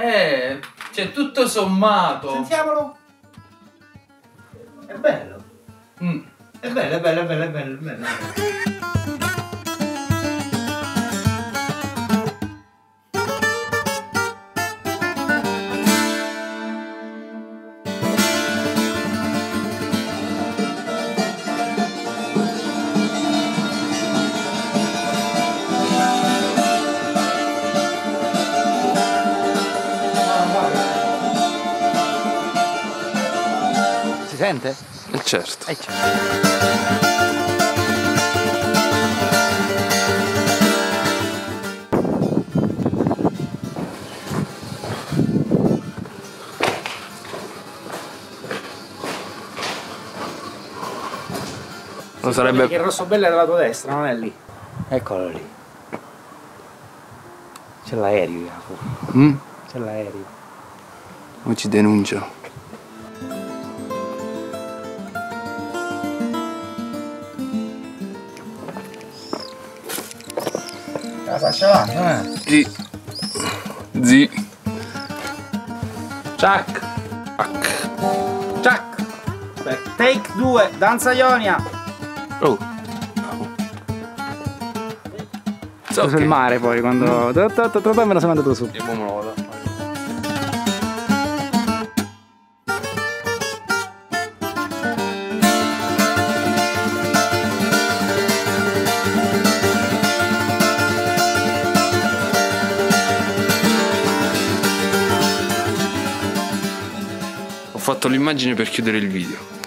Cioè tutto sommato. Sentiamolo. È bello. Mm. È bello, è bello, è bello, è bello, è bello. Si sente? Certo. Non sarebbe... Perché il rosso bello è dalla tua destra, non è lì. Eccolo lì. C'è l'aereo, Jacopo. Mm? C'è l'aereo. Non ci denuncia. Zi. Zi. Ciak. Ciak. Take 2, Danza Ionia. Oh. Sul okay. Mare poi quando... me lo sono andato su. E poi me lo vado. Ho fatto l'immagine per chiudere il video.